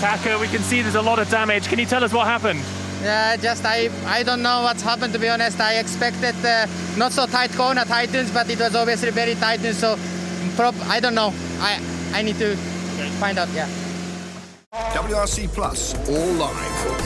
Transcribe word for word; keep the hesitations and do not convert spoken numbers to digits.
Taka, we can see there's a lot of damage. Can you tell us what happened? Yeah, just I, I don't know what's happened, to be honest. I expected uh, not so tight corner tightens, but it was obviously very tightens, so prop I don't know. I, I need to find out, yeah. W R C Plus, all live.